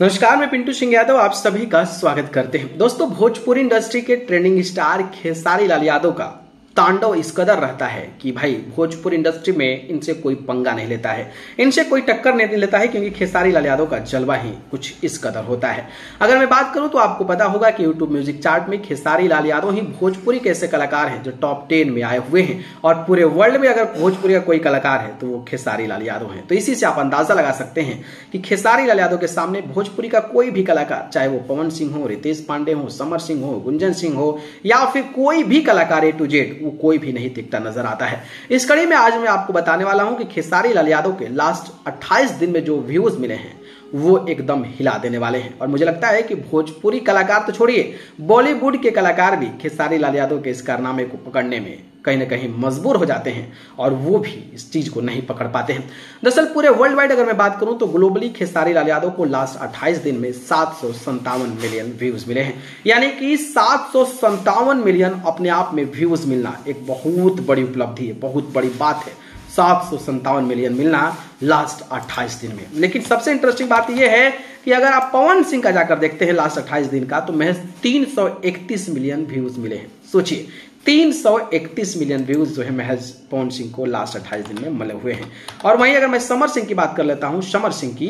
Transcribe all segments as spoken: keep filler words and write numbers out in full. नमस्कार, मैं पिंटू सिंह यादव आप सभी का स्वागत करते हैं। दोस्तों, भोजपुरी इंडस्ट्री के ट्रेंडिंग स्टार खेसारी लाल यादव का तांडव इस कदर रहता है कि भाई भोजपुरी इंडस्ट्री में इनसे कोई पंगा नहीं लेता है, इनसे कोई टक्कर नहीं लेता है, क्योंकि खेसारी लाल यादव का जलवा ही कुछ इस कदर होता है। अगर मैं बात करूं तो आपको पता होगा कि YouTube म्यूजिक चार्ट में खेसारी लाल यादव ही भोजपुरी के ऐसे कलाकार हैं जो टॉप टेन में आए हुए हैं, और पूरे वर्ल्ड में अगर भोजपुरी का कोई कलाकार है तो वो खेसारी लाल यादव है। तो इसी से आप अंदाजा लगा सकते हैं कि खेसारी लाल यादव के सामने भोजपुरी का कोई भी कलाकार, चाहे वो पवन सिंह हो, रितेश पांडे हो, समर सिंह हो, गुंजन सिंह हो, या फिर कोई भी कलाकार ए टू जेड, वो कोई भी नहीं दिखता नजर आता है। इस कड़ी में आज मैं आपको बताने वाला हूं कि खेसारी लाल यादव के लास्ट अट्ठाईस दिन में जो व्यूज मिले हैं वो एकदम हिला देने वाले हैं। और मुझे लगता है कि भोजपुरी कलाकार तो छोड़िए, बॉलीवुड के कलाकार भी खेसारी लाल यादव के इस कारनामे को पकड़ने में कहीं ना कहीं मजबूर हो जाते हैं, और वो भी इस चीज को नहीं पकड़ पाते हैं। दरअसल पूरे वर्ल्ड वाइड अगर मैं बात करूं तो ग्लोबली खेसारी लाल यादव को लास्ट अट्ठाईस दिन में सात सौ संतावन मिलियन व्यूज मिले हैं, यानी कि सात सौ संतावन मिलियन अपने आप में व्यूज मिलना एक बहुत बड़ी उपलब्धि है, बहुत बड़ी बात है। सात सौ संतावन मिलियन मिलना लास्ट अट्ठाईस दिन में। लेकिन सबसे इंटरेस्टिंग बात यह है कि अगर आप पवन सिंह का जाकर देखते हैं लास्ट अट्ठाईस दिन का, तो महज तीन सौ इकतीस मिलियन व्यूज मिले हैं। सोचिए, तीन सौ इकतीस मिलियन व्यूज जो है महज पवन सिंह को लास्ट अट्ठाईस दिन में मिले हुए हैं। और वहीं अगर मैं समर सिंह की बात कर लेता हूं, समर सिंह की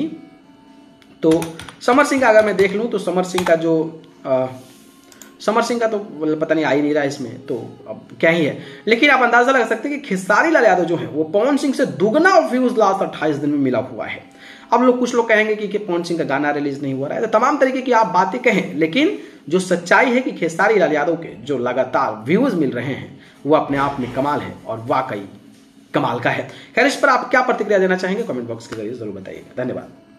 तो समर सिंह का अगर मैं देख लूं तो समर सिंह का जो आ, समर सिंह का तो पता नहीं आ ही नहीं रहा इसमें, तो अब क्या ही है। लेकिन आप अंदाजा लगा सकते हैं कि खेसारी लाल यादव जो है वो पवन सिंह से दुगना व्यूज लास्ट अट्ठाईस दिन में मिला हुआ है। अब लोग कुछ लोग कहेंगे कि, कि पवन सिंह का गाना रिलीज नहीं हो रहा है, तो तमाम तरीके की आप बातें कहें, लेकिन जो सच्चाई है कि खेसारी लाल यादव के जो लगातार व्यूज मिल रहे हैं वो अपने आप में कमाल है, और वाकई कमाल का है। खैर, इस पर आप क्या प्रतिक्रिया देना चाहेंगे कमेंट बॉक्स के जरिए जरूर बताइएगा। धन्यवाद।